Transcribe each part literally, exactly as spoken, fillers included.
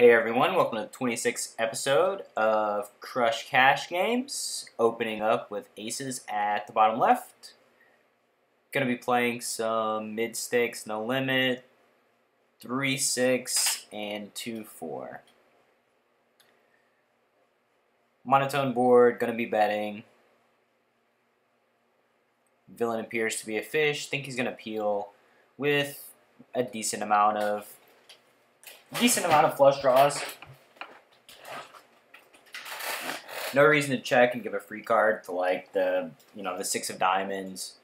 Hey everyone, welcome to the twenty-sixth episode of Crush Cash Games, opening up with aces at the bottom left. Gonna be playing some mid-stakes, no-limit, three six, and two four. Monotone board, gonna be betting. Villain appears to be a fish, think he's gonna peel with a decent amount of Decent amount of flush draws. No reason to check and give a free card to like the, you know, the six of diamonds.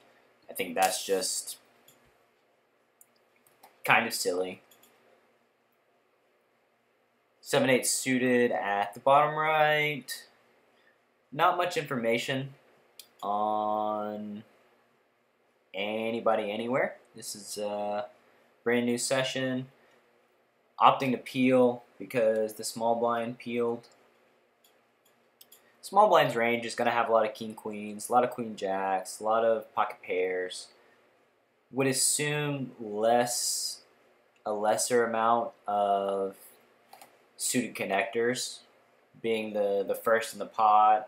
I think that's just kind of silly. seven eight suited at the bottom right. Not much information on anybody anywhere. This is a brand new session. Opting to peel because the small blind peeled. Small blind's range is going to have a lot of king queens, a lot of queen jacks, a lot of pocket pairs. Would assume less, a lesser amount of suited connectors, being the, the first in the pot,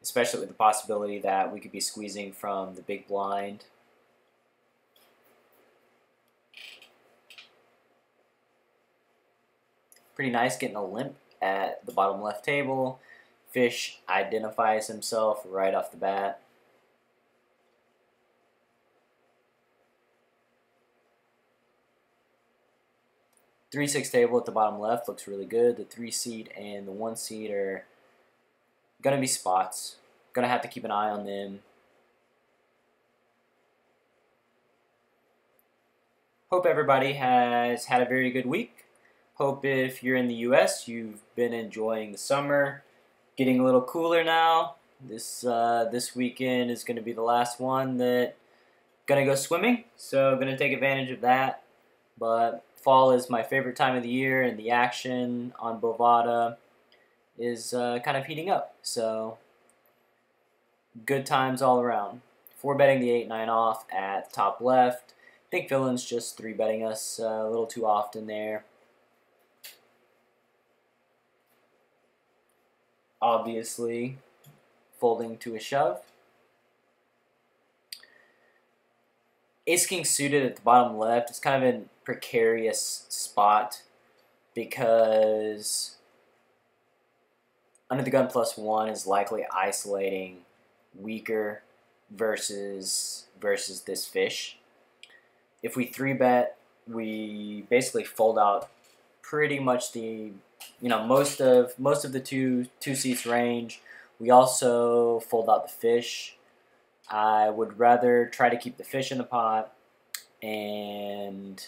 especially with the possibility that we could be squeezing from the big blind. Pretty nice getting a limp at the bottom left table. Fish identifies himself right off the bat. three six table at the bottom left looks really good. The three seed and the one seed are going to be spots. Going to have to keep an eye on them. Hope everybody has had a very good week. Hope if you're in the U S, you've been enjoying the summer, getting a little cooler now. This uh, this weekend is going to be the last one that gonna go swimming, so gonna take advantage of that. But fall is my favorite time of the year, and the action on Bovada is uh, kind of heating up. So good times all around. Four betting the eight nine off at top left. I think villain's just three betting us uh, a little too often there. Obviously, folding to a shove. Ace king suited at the bottom left. It's kind of a precarious spot because under the gun plus one is likely isolating weaker versus versus this fish. If we three bet, we basically fold out pretty much the You know, most of most of the two two seats range. We also fold out the fish. I would rather try to keep the fish in the pot, and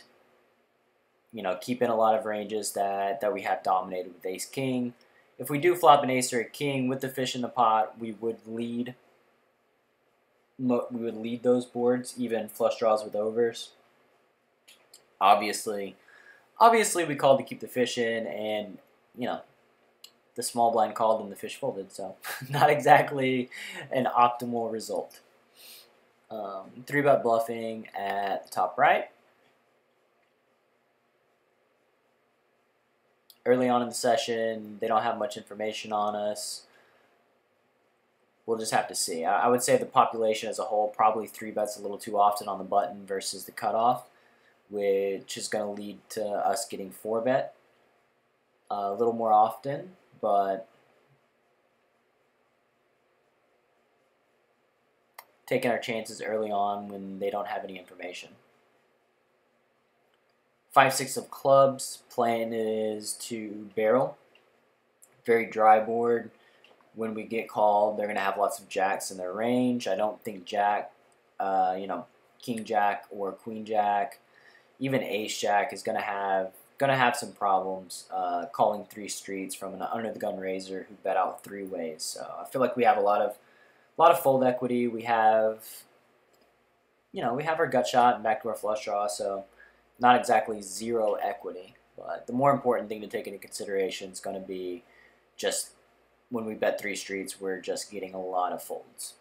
you know, keep in a lot of ranges that that we have dominated with ace king. If we do flop an ace or a king with the fish in the pot, we would lead. We would lead those boards, even flush draws with overs. Obviously. Obviously, we called to keep the fish in, and, you know, the small blind called and the fish folded, so not exactly an optimal result. Um, three-bet bluffing at top right. Early on in the session, they don't have much information on us. We'll just have to see. I, I would say the population as a whole probably three-bets a little too often on the button versus the cutoff, which is going to lead to us getting four bet a little more often, but taking our chances early on when they don't have any information. five six of clubs. Plan is to barrel. Very dry board. When we get called, they're going to have lots of jacks in their range. I don't think jack, uh, you know, king jack or queen jack, even ace jack is gonna have gonna have some problems uh, calling three streets from an under the gun raiser who bet out three ways. So I feel like we have a lot of a lot of fold equity. We have, you know, we have our gut shot and backdoor flush draw. So not exactly zero equity, but the more important thing to take into consideration is going to be just when we bet three streets, we're just getting a lot of folds.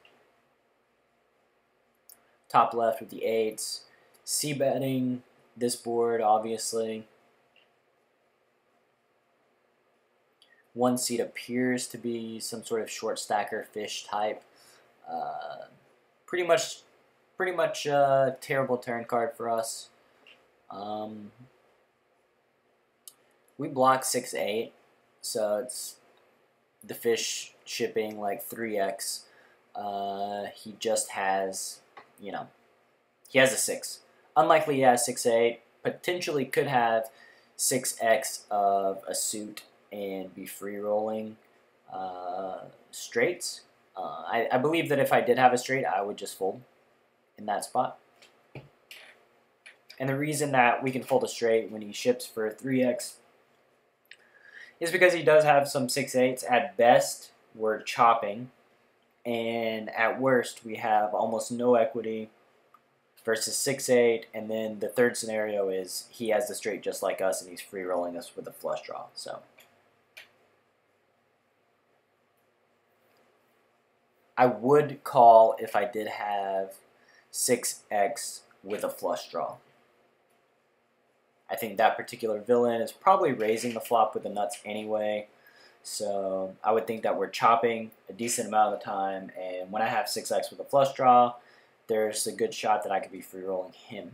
Top left with the eights, c betting. This board, obviously, One seed appears to be some sort of short stacker fish type. Uh, pretty much, pretty much a terrible turn card for us. Um, we block six eight, so it's the fish shipping like three X. Uh, he just has, you know, he has a six. Unlikely he has six eight, potentially could have six X of a suit and be free rolling uh, straights. Uh, I, I believe that if I did have a straight, I would just fold in that spot. And the reason that we can fold a straight when he ships for three X is because he does have some six eights. At best, we're chopping. And at worst, we have almost no equity versus six eight. And then the third scenario is he has the straight just like us, and he's free rolling us with a flush draw. So I would call if I did have six X with a flush draw. I think that particular villain is probably raising the flop with the nuts anyway. So I would think that we're chopping a decent amount of the time. And when I have six X with a flush draw, there's a good shot that I could be free rolling him.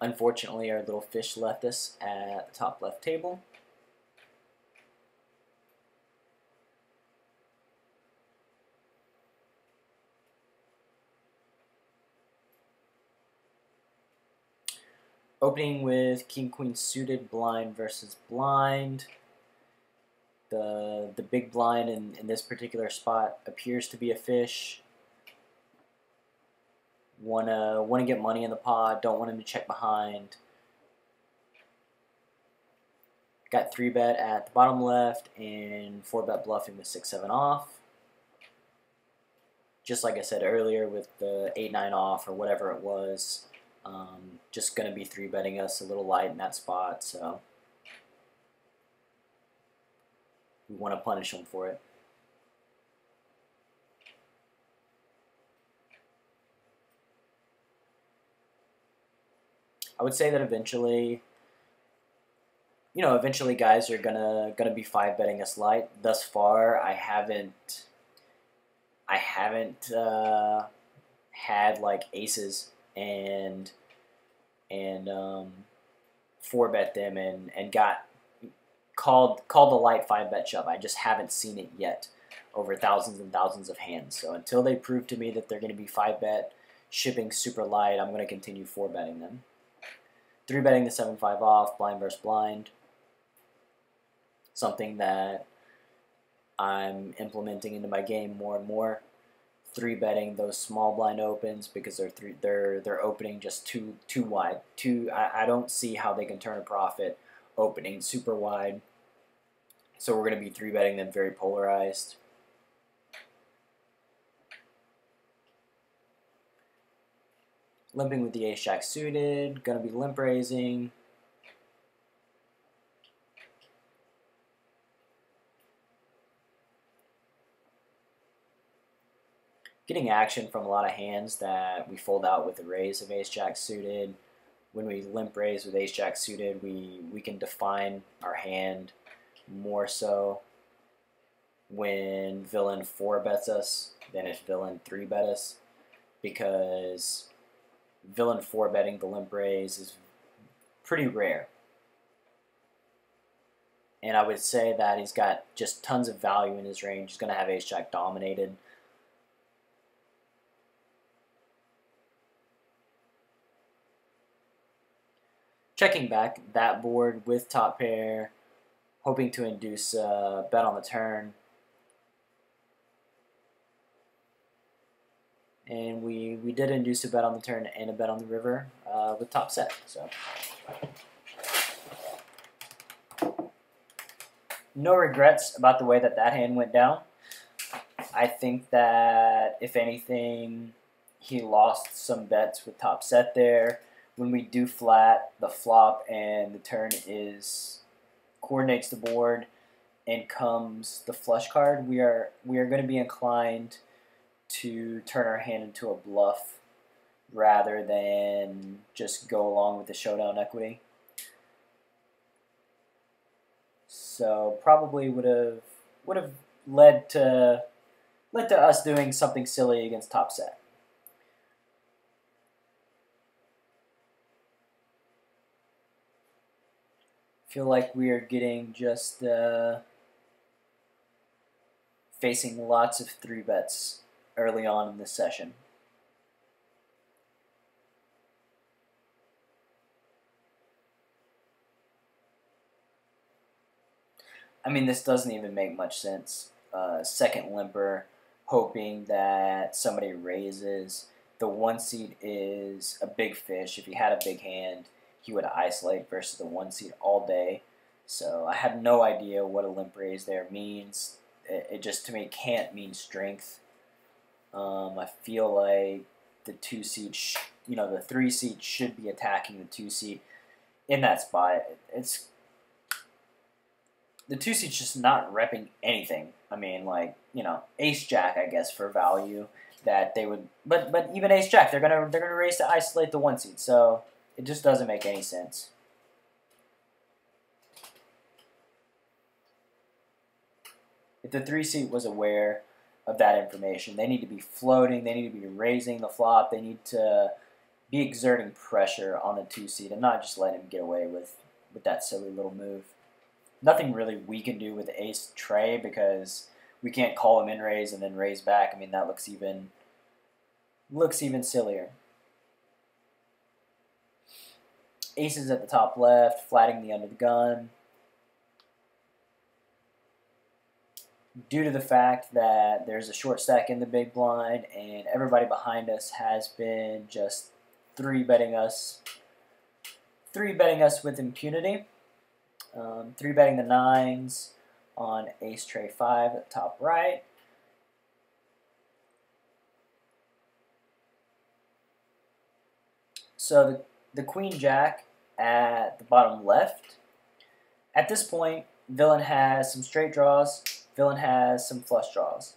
Unfortunately, our little fish left us at the top left table. Opening with king queen suited, blind versus blind. The, the big blind in, in this particular spot appears to be a fish. Wanna, wanna get money in the pot, don't want him to check behind. Got three bet at the bottom left and four bet bluffing with six seven off. Just like I said earlier with the eight nine off or whatever it was, um, just gonna be three betting us a little light in that spot, so we want to punish him for it. I would say that eventually, you know, eventually guys are gonna gonna be five betting us light. Thus far, I haven't, I haven't uh, had like aces and and um, four bet them and and got called called the light five bet shove. I just haven't seen it yet over thousands and thousands of hands. So until they prove to me that they're going to be five bet shipping super light, I'm going to continue four betting them. Three betting the seven five off, blind versus blind. Something that I'm implementing into my game more and more. Three betting those small blind opens because they're three, they're they're opening just too too wide. Too I, I don't see how they can turn a profit opening super wide. So we're going to be three betting them very polarized. Limping with the ace jack suited, gonna be limp raising. Getting action from a lot of hands that we fold out with the raise of ace jack suited. When we limp raise with ace jack suited, we we can define our hand more so when villain four bets us than if villain three bet us, because villain four betting the limp raise is pretty rare. And I would say that he's got just tons of value in his range. He's going to have ace jack dominated. Checking back that board with top pair, hoping to induce a bet on the turn. And we, we did induce a bet on the turn and a bet on the river uh, with top set. So no regrets about the way that that hand went down. I think that, if anything, he lost some bets with top set there. When we do flat, the flop and the turn is coordinates the board and comes the flush card. We are we are going to be inclined to turn our hand into a bluff rather than just go along with the showdown equity. So probably would have would have led to led to us doing something silly against top set. Feel like we are getting just uh, facing lots of three bets early on in this session. I mean, this doesn't even make much sense. Uh, second limper, hoping that somebody raises. The one seed is a big fish. If he had a big hand, he would isolate versus the one seed all day. So I have no idea what a limp raise there means. It, it just, to me, can't mean strength. Um, I feel like the two seed, sh you know, the three seed should be attacking the two seed in that spot. It's the two seed's just not repping anything. I mean, like, you know, ace jack, I guess, for value that they would, but but even ace jack, they're gonna they're gonna raise to isolate the one seed. So it just doesn't make any sense. If the three seed was aware of that information, they need to be floating, they need to be raising the flop, they need to be exerting pressure on the two seed and not just let him get away with, with that silly little move. Nothing really we can do with ace tray because we can't call him in raise and then raise back. I mean, that looks even, looks even sillier. Aces at the top left, flatting the under the gun. Due to the fact that there's a short stack in the big blind and everybody behind us has been just three betting us, three betting us with impunity. Um, three betting the nines on ace tray five at the top right. So the The queen jack at the bottom left. At this point, villain has some straight draws. Villain has some flush draws.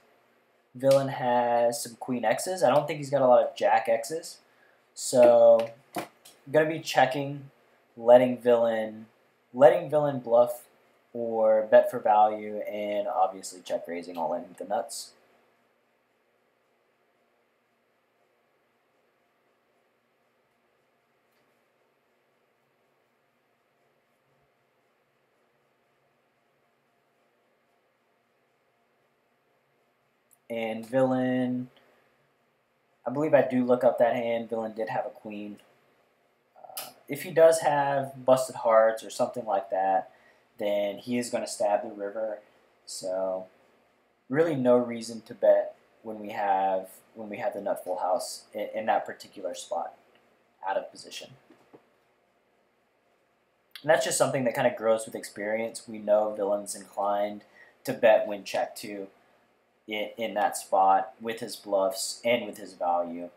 Villain has some queen X's. I don't think he's got a lot of jack X's. So I'm gonna be checking, letting villain, letting villain bluff or bet for value, and obviously check raising all in with the nuts. And villain, I believe I do look up that hand. Villain did have a queen. Uh, if he does have busted hearts or something like that, then he is going to stab the river. So really no reason to bet when we have when we have the nut full house in, in that particular spot out of position. And that's just something that kind of grows with experience. We know villain's inclined to bet when check to. In that spot with his bluffs and with his value.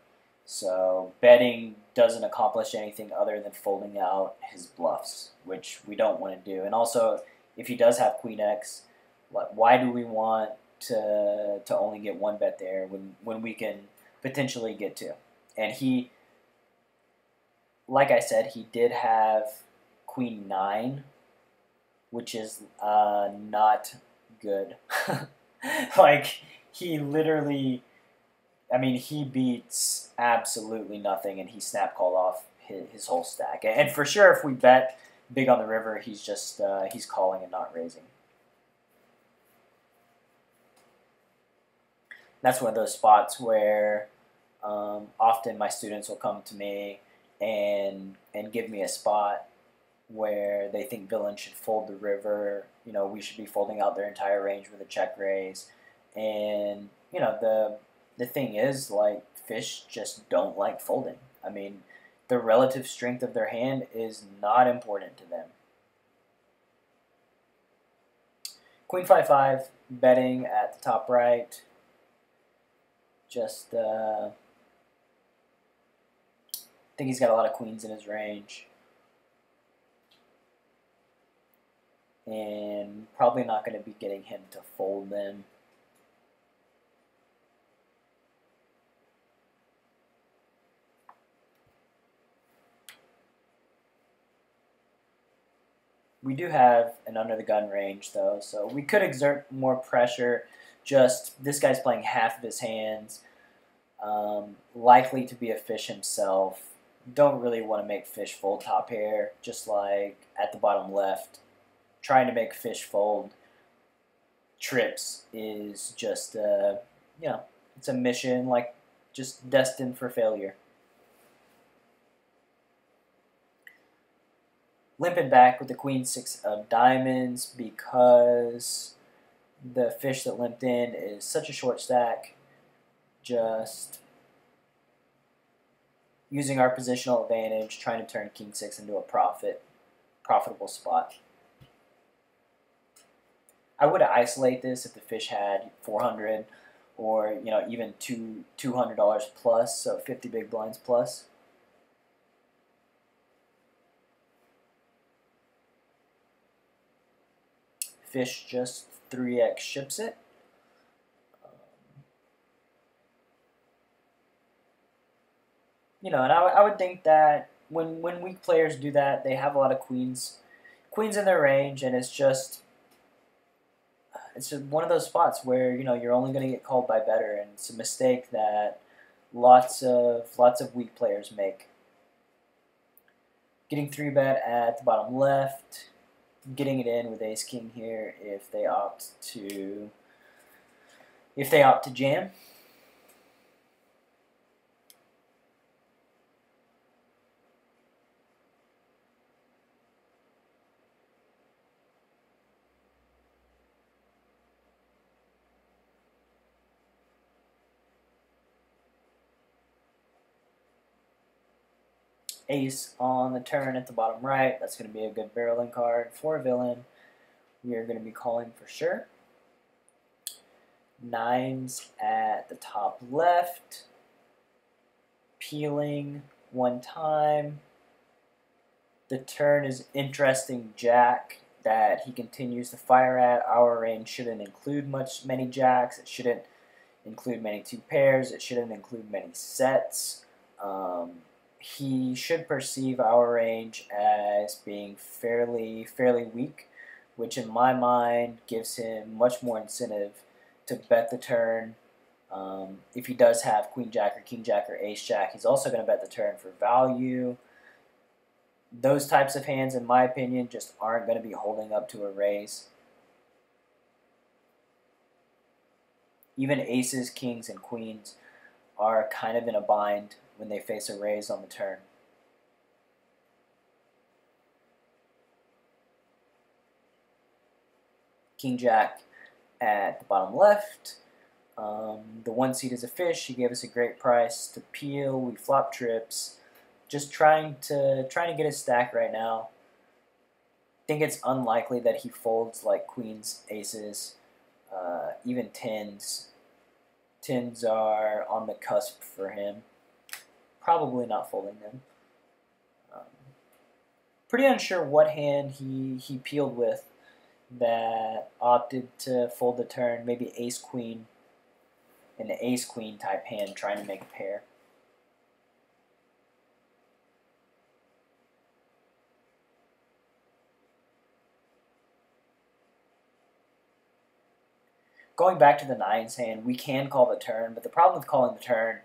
So betting doesn't accomplish anything other than folding out his bluffs, which we don't want to do. And also, if he does have queen X, why do we want to to only get one bet there when, when we can potentially get two? And he, like I said, he did have queen nine, which is uh, not good. Like, he literally, I mean, he beats absolutely nothing, and he snap called off his, his whole stack. And for sure, if we bet big on the river, he's just, uh, he's calling and not raising. That's one of those spots where um, often my students will come to me and, and give me a spot where they think villain should fold the river, you know, we should be folding out their entire range with a check raise. And, you know, the the thing is, like, fish just don't like folding. I mean, the relative strength of their hand is not important to them. Queen five five betting at the top right. Just, uh, I think he's got a lot of queens in his range. And probably not going to be getting him to fold them. We do have an under the gun range though, so we could exert more pressure. Just this guy's playing half of his hands, um, likely to be a fish himself. Don't really want to make fish fold top pair, just like at the bottom left. Trying to make fish fold trips is just a, you know, it's a mission like just destined for failure. Limping back with the queen six of diamonds because the fish that limped in is such a short stack. Just using our positional advantage, trying to turn king six into a profit, profitable spot. I would isolate this if the fish had four hundred or, you know, even two $200 plus, so fifty big blinds plus. Fish just three X ships it. Um, you know, and I, I would think that when when weak players do that, they have a lot of queens, queens in their range, and it's just it's just one of those spots where, you know, you're only going to get called by better, and it's a mistake that lots of lots of weak players make. Getting three bet at the bottom left. Getting it in with ace king here if they opt to if they opt to jam. Ace on the turn at the bottom right. That's going to be a good barreling card for a villain. We are going to be calling for sure. Nines at the top left. Peeling one time. The turn is interesting jack that he continues to fire at. Our range shouldn't include much many jacks. It shouldn't include many two pairs. It shouldn't include many sets. Um... He should perceive our range as being fairly fairly weak, which in my mind gives him much more incentive to bet the turn. Um, if he does have queen jack or king jack or ace jack, he's also going to bet the turn for value. Those types of hands, in my opinion, just aren't going to be holding up to a raise. Even aces, kings, and queens are kind of in a bind when they face a raise on the turn. King Jack at the bottom left. Um, the one seed is a fish. He gave us a great price to peel. We flop trips. Just trying to trying to get his stack right now. I think it's unlikely that he folds like queens, aces, uh, even tens. Tens are on the cusp for him. Probably not folding them. Um, pretty unsure what hand he, he peeled with that opted to fold the turn. Maybe ace-queen, an ace-queen type hand trying to make a pair. Going back to the nines hand, we can call the turn, but the problem with calling the turn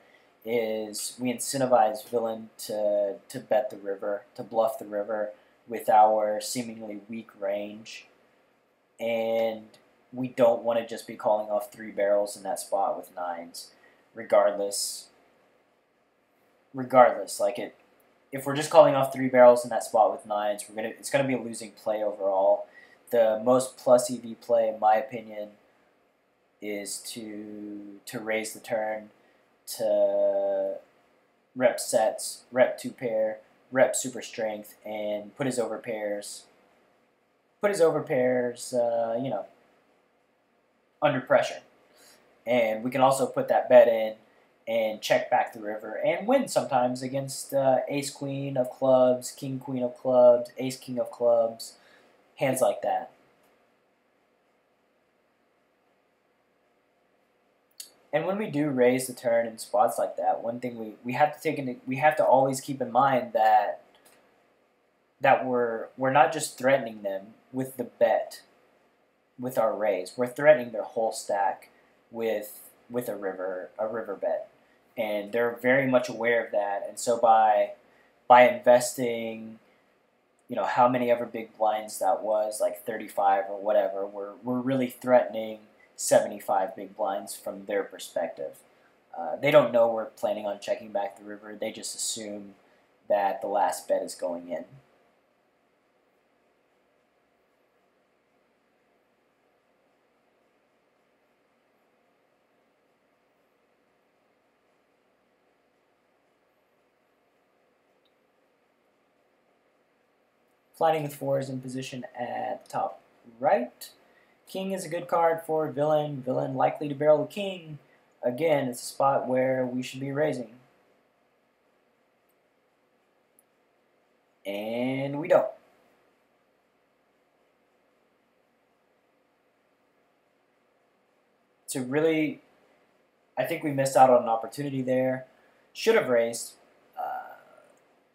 is we incentivize villain to, to bet the river, to bluff the river with our seemingly weak range. And we don't want to just be calling off three barrels in that spot with nines, regardless. Regardless, like it, if we're just calling off three barrels in that spot with nines, we're gonna it's gonna be a losing play overall. The most plus E V play, in my opinion, is to to raise the turn, to rep sets, rep two pair, rep super strength, and put his over pairs, put his over pairs, uh, you know, under pressure. And we can also put that bet in and check back the river and win sometimes against uh, ace queen of clubs, king queen of clubs, ace king of clubs, hands like that. And when we do raise the turn in spots like that, one thing we, we have to take into we have to always keep in mind that that we're, we're not just threatening them with the bet, with our raise. We're threatening their whole stack with with a river a river bet, and they're very much aware of that. And so by by investing, you know, how many other big blinds that was, like thirty-five or whatever, we're we're really threatening seventy-five big blinds from their perspective. Uh, they don't know we're planning on checking back the river. They just assume that the last bet is going in. Flying with four is in position at the top right. King is a good card for villain. Villain likely to barrel the king. Again, it's a spot where we should be raising. And we don't. So really, I think we missed out on an opportunity there. Should have raised.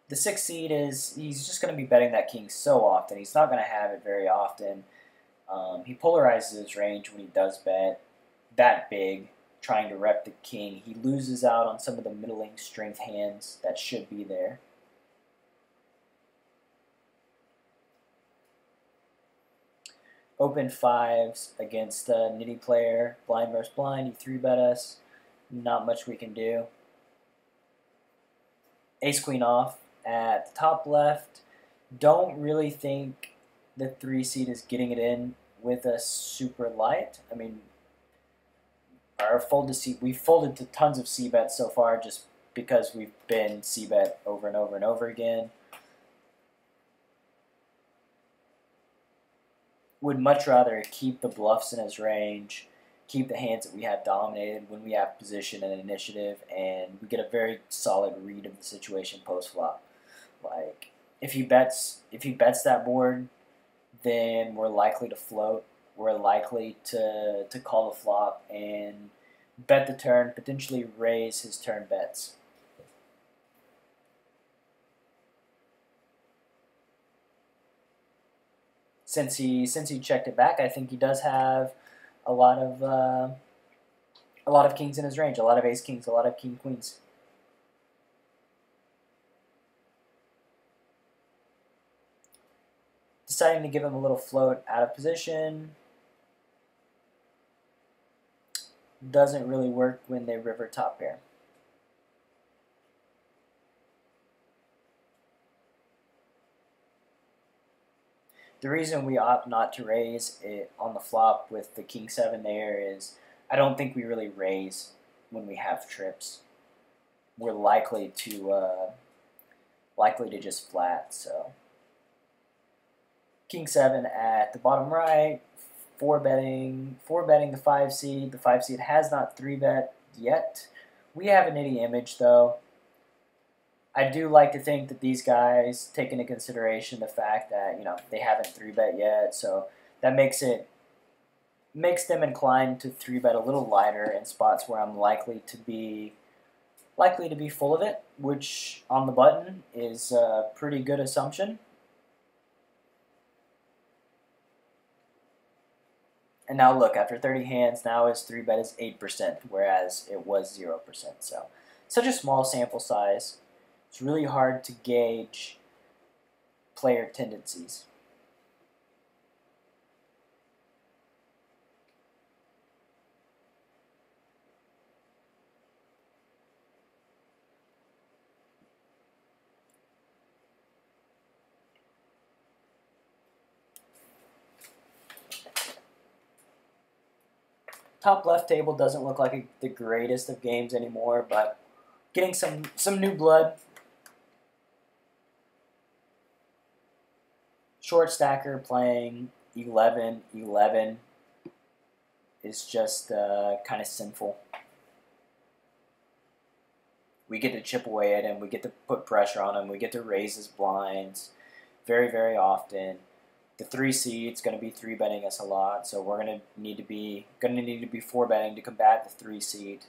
The sixth seed is, he's just going to be betting that king so often. He's not going to have it very often. Um, he polarizes his range when he does bet that big, trying to rep the king. He loses out on some of the middling strength hands that should be there. Open fives against the nitty player. Blind versus blind. He three bet us. Not much we can do. Ace queen off. At the top left, don't really think the three seed is getting it in with a super light. I mean, our folded seed, we've folded to tons of C bets so far just because we've been C bet over and over and over again. Would much rather keep the bluffs in his range, keep the hands that we have dominated when we have position and initiative, and we get a very solid read of the situation post flop. Like, if he bets, if he bets that board, then we're likely to float. We're likely to to call the flop and bet the turn, potentially raise his turn bets. Since he since he checked it back, I think he does have a lot of uh, a lot of kings in his range, a lot of ace kings, a lot of king queens. Deciding to give him a little float out of position. Doesn't really work when they river top pair. The reason we opt not to raise it on the flop with the king seven there is I don't think we really raise when we have trips. We're likely to uh, likely to just flat, so. King seven at the bottom right, four betting, four betting the five seed. The five seed has not three bet yet. We have an nitty image though. I do like to think that these guys take into consideration the fact that, you know, they haven't three bet yet, so that makes it makes them inclined to three bet a little lighter in spots where I'm likely to be likely to be full of it, which on the button is a pretty good assumption. And now look, after thirty hands, now his three bet is eight percent, whereas it was zero percent. So, such a small sample size, it's really hard to gauge player tendencies. Top left table doesn't look like a, the greatest of games anymore, but getting some, some new blood. Short stacker playing eleven eleven is just uh, kind of sinful. We get to chip away at him. We get to put pressure on him. We get to raise his blinds very, very often. The three seed's going to be three betting us a lot, so we're going to need to be going to need to be four betting to combat the three seed.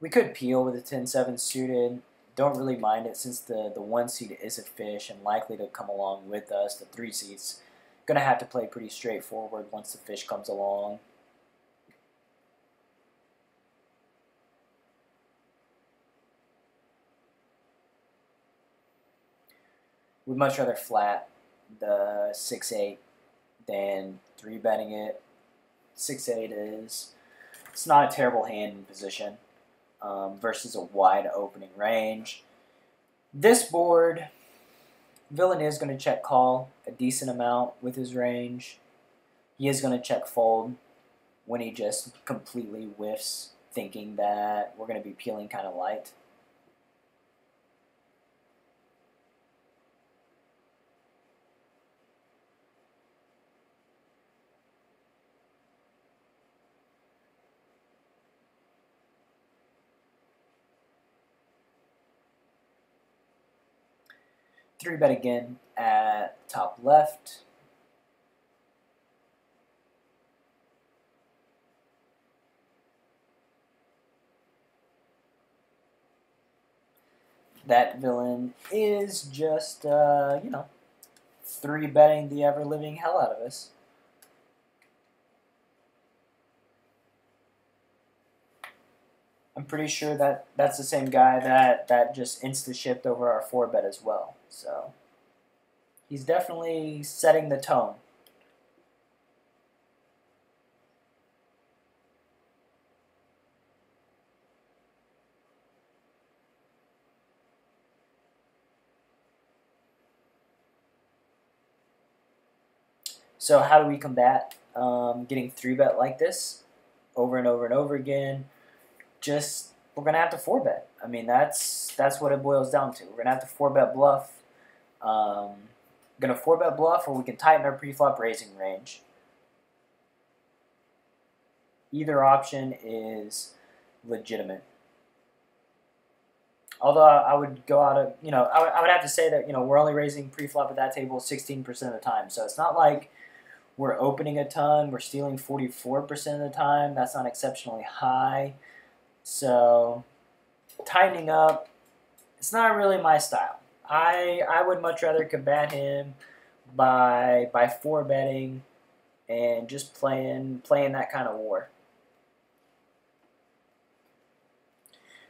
We could peel with a ten seven suited. Don't really mind it since the, the one seed is a fish and likely to come along with us. The three seed's going to have to play pretty straightforward once the fish comes along. We'd much rather flat the six eight than three betting it. six eight is, it's not a terrible hand in position um, versus a wide opening range. This board, villain is going to check call a decent amount with his range. He is going to check fold when he just completely whiffs, thinking that we're going to be peeling kind of light. three bet again at top left. That villain is just, uh, you know, three betting the ever-living hell out of us. I'm pretty sure that that's the same guy that, that just insta-shipped over our four bet as well. So he's definitely setting the tone. So how do we combat um, getting three bet like this over and over and over again? Just, we're going to have to four bet. I mean, that's that's what it boils down to. We're going to have to four bet bluff. Um, going to four bet bluff, or we can tighten our preflop raising range. Either option is legitimate. Although I would go out of, you know, I would, I would have to say that, you know, we're only raising preflop at that table sixteen percent of the time. So it's not like we're opening a ton. We're stealing forty-four percent of the time. That's not exceptionally high. So, tightening up, it's not really my style. I I would much rather combat him by by four betting and just playing playing that kind of war.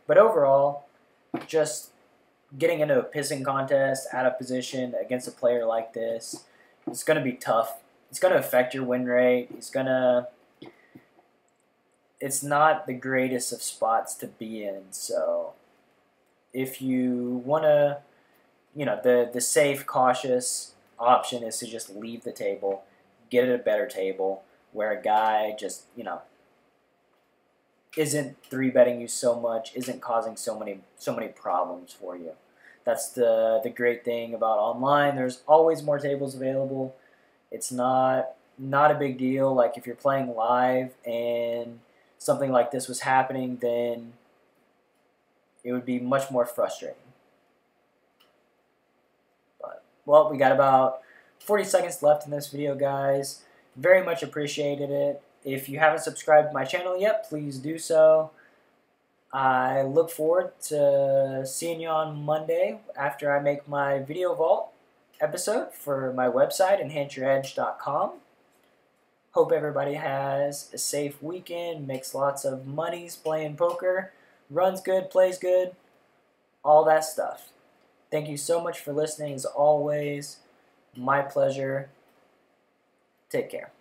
But overall, just getting into a pissing contest out of position against a player like this, it's going to be tough. It's going to affect your win rate. It's going to It's not the greatest of spots to be in, so if you want to, you know, the, the safe, cautious option is to just leave the table, get at a better table where a guy just, you know, isn't three betting you so much, isn't causing so many so many problems for you. That's the, the great thing about online. There's always more tables available. It's not, not a big deal. Like, if you're playing live and something like this was happening, then it would be much more frustrating. But, well, we got about forty seconds left in this video, guys. Very much appreciated it. If you haven't subscribed to my channel yet, please do so. I look forward to seeing you on Monday after I make my video vault episode for my website, enhance your edge dot com. Hope everybody has a safe weekend, makes lots of monies playing poker, runs good, plays good, all that stuff. Thank you so much for listening as always. My pleasure. Take care.